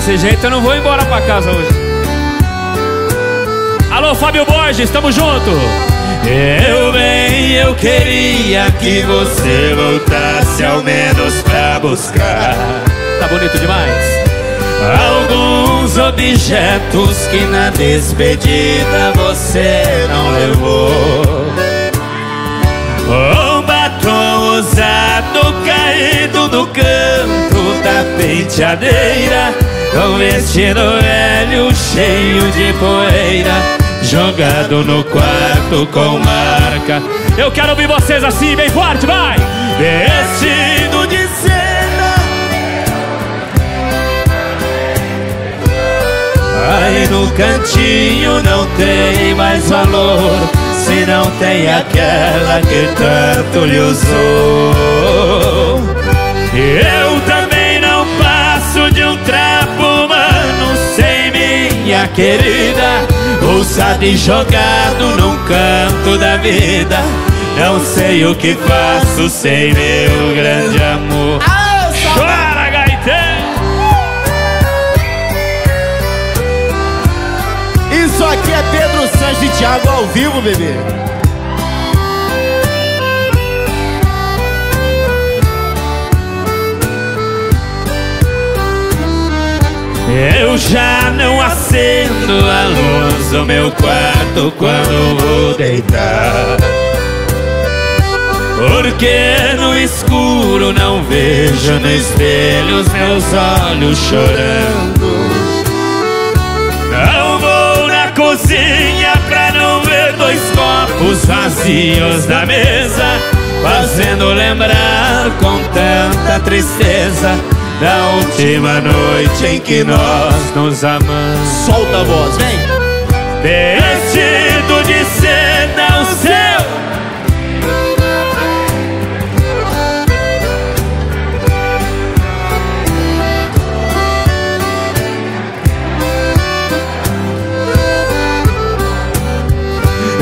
desse jeito, eu não vou embora pra casa hoje. Alô, Fábio Borges, tamo junto. Meu bem, eu queria que você voltasse ao menos pra buscar. Tá bonito demais. Alguns objetos que na despedida você não levou. Um batom usado caído no canto da penteadeira, um vestido velho cheio de poeira jogado no quarto com marca. Eu quero ouvir vocês assim, bem forte, vai! Vestido de seda, aí no cantinho não tem mais valor, se não tem aquela que tanto lhe usou. Eu também não passo de um trapo humano sem minha querida, ousado e jogado num canto da vida. Não sei o que faço sem meu grande amor. Chora, gaiteiro! Isso aqui é Pedro Sanchez e Thiago ao vivo, bebê. Eu já não acendo a luz do meu quarto quando vou deitar, porque no escuro não vejo no espelho os meus olhos chorando. Não vou na cozinha pra não ver dois copos vazios da mesa, fazendo lembrar com tanta tristeza da última noite em que nós nos amamos. Solta a voz, vem! Vestido de seda o seu.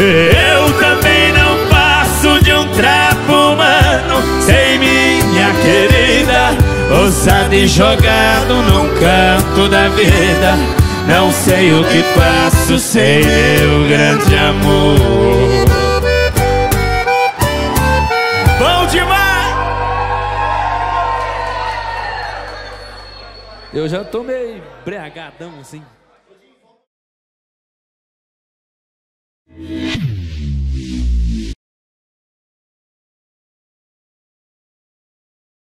Eu também não passo de um trapo humano sem minha querida, ousado e jogado num canto da vida. Não sei o que faço sem meu grande amor. Bom demais! Eu já tô meio embriagadãozinho.